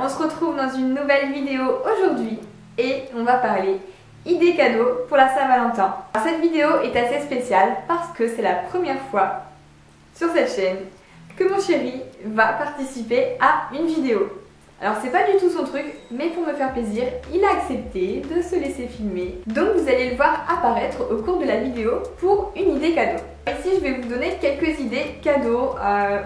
on se retrouve dans une nouvelle vidéo aujourd'hui et on va parler idées cadeaux pour la Saint-Valentin. Cette vidéo est assez spéciale parce que c'est la première fois sur cette chaîne que mon chéri va participer à une vidéo. Alors c'est pas du tout son truc, mais pour me faire plaisir, il a accepté de se laisser filmer. Donc vous allez le voir apparaître au cours de la vidéo pour une idée cadeau. Ici je vais vous donner quelques idées cadeaux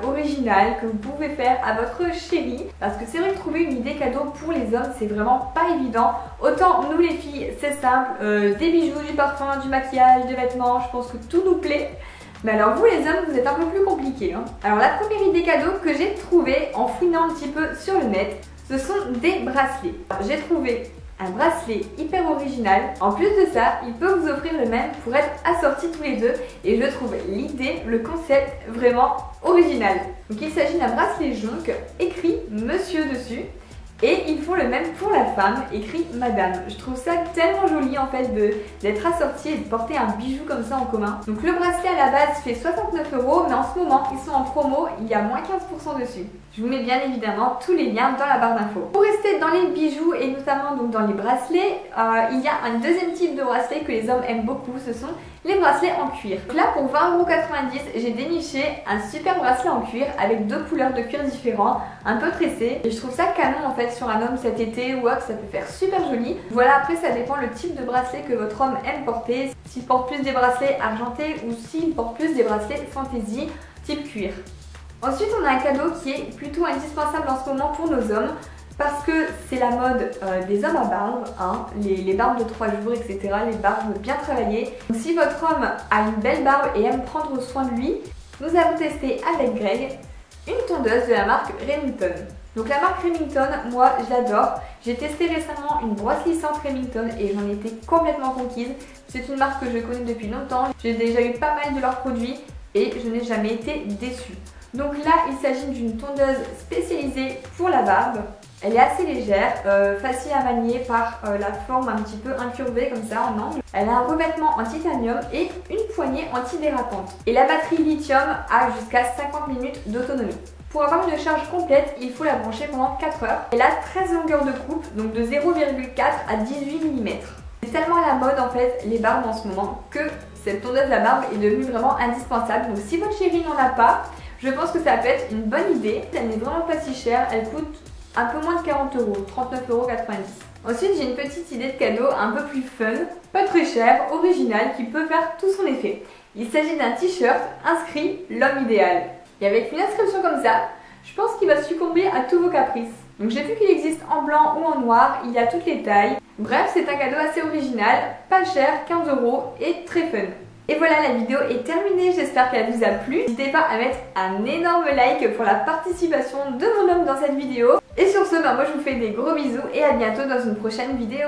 originales que vous pouvez faire à votre chéri. Parce que c'est vrai que trouver une idée cadeau pour les hommes c'est vraiment pas évident. Autant nous les filles c'est simple, des bijoux, du parfum, du maquillage, des vêtements, je pense que tout nous plaît. Mais alors vous les hommes, vous êtes un peu plus compliqués, hein. Alors la première idée cadeau que j'ai trouvée en fouinant un petit peu sur le net, ce sont des bracelets. J'ai trouvé un bracelet hyper original. En plus de ça, il peut vous offrir le même pour être assortis tous les deux. Et je trouve l'idée, le concept vraiment original. Donc il s'agit d'un bracelet jonque écrit Monsieur dessus. Et ils font le même pour la femme, écrit Madame. Je trouve ça tellement joli en fait d'être assorti et de porter un bijou comme ça en commun. Donc le bracelet à la base fait 69 €, mais en ce moment ils sont en promo, il y a moins 15% dessus. Je vous mets bien évidemment tous les liens dans la barre d'infos. Pour rester dans les bijoux et notamment donc dans les bracelets, il y a un deuxième type de bracelet que les hommes aiment beaucoup, ce sont les bracelets en cuir. Donc là pour 20,90 €, j'ai déniché un super bracelet en cuir avec deux couleurs de cuir différents, un peu tressé. Et je trouve ça canon en fait sur un homme cet été ou autre, ça peut faire super joli. Voilà, après ça dépend le type de bracelet que votre homme aime porter, s'il porte plus des bracelets argentés ou s'il porte plus des bracelets fantaisie type cuir. Ensuite on a un cadeau qui est plutôt indispensable en ce moment pour nos hommes parce que c'est la mode des hommes à barbe, hein, les barbes de 3 jours etc, les barbes bien travaillées. Donc si votre homme a une belle barbe et aime prendre soin de lui, nous avons testé avec Greg une tondeuse de la marque Remington. Donc la marque Remington, moi je l'adore. J'ai testé récemment une brosse lissante Remington et j'en étais complètement conquise. C'est une marque que je connais depuis longtemps. J'ai déjà eu pas mal de leurs produits et je n'ai jamais été déçue. Donc là il s'agit d'une tondeuse spécialisée pour la barbe. Elle est assez légère, facile à manier par la forme un petit peu incurvée comme ça en angle. Elle a un revêtement en titanium et une poignée antidérapante. Et la batterie lithium a jusqu'à 50 minutes d'autonomie. Pour avoir une charge complète, il faut la brancher pendant 4 heures. Elle a 13 longueurs de coupe, donc de 0,4 à 18 mm. C'est tellement à la mode en fait les barbes en ce moment que cette tondeuse à la barbe est devenue vraiment indispensable. Donc si votre chérie n'en a pas, je pense que ça peut être une bonne idée. Elle n'est vraiment pas si chère, elle coûte un peu moins de 40 €, 39,90 €. Ensuite j'ai une petite idée de cadeau un peu plus fun, pas très cher, original, qui peut faire tout son effet. Il s'agit d'un t-shirt inscrit l'homme idéal. Et avec une inscription comme ça, je pense qu'il va succomber à tous vos caprices. Donc j'ai vu qu'il existe en blanc ou en noir, il y a toutes les tailles. Bref, c'est un cadeau assez original, pas cher, 15 € et très fun. Et voilà, la vidéo est terminée, j'espère qu'elle vous a plu. N'hésitez pas à mettre un énorme like pour la participation de mon homme dans cette vidéo. Et sur ce, moi je vous fais des gros bisous et à bientôt dans une prochaine vidéo.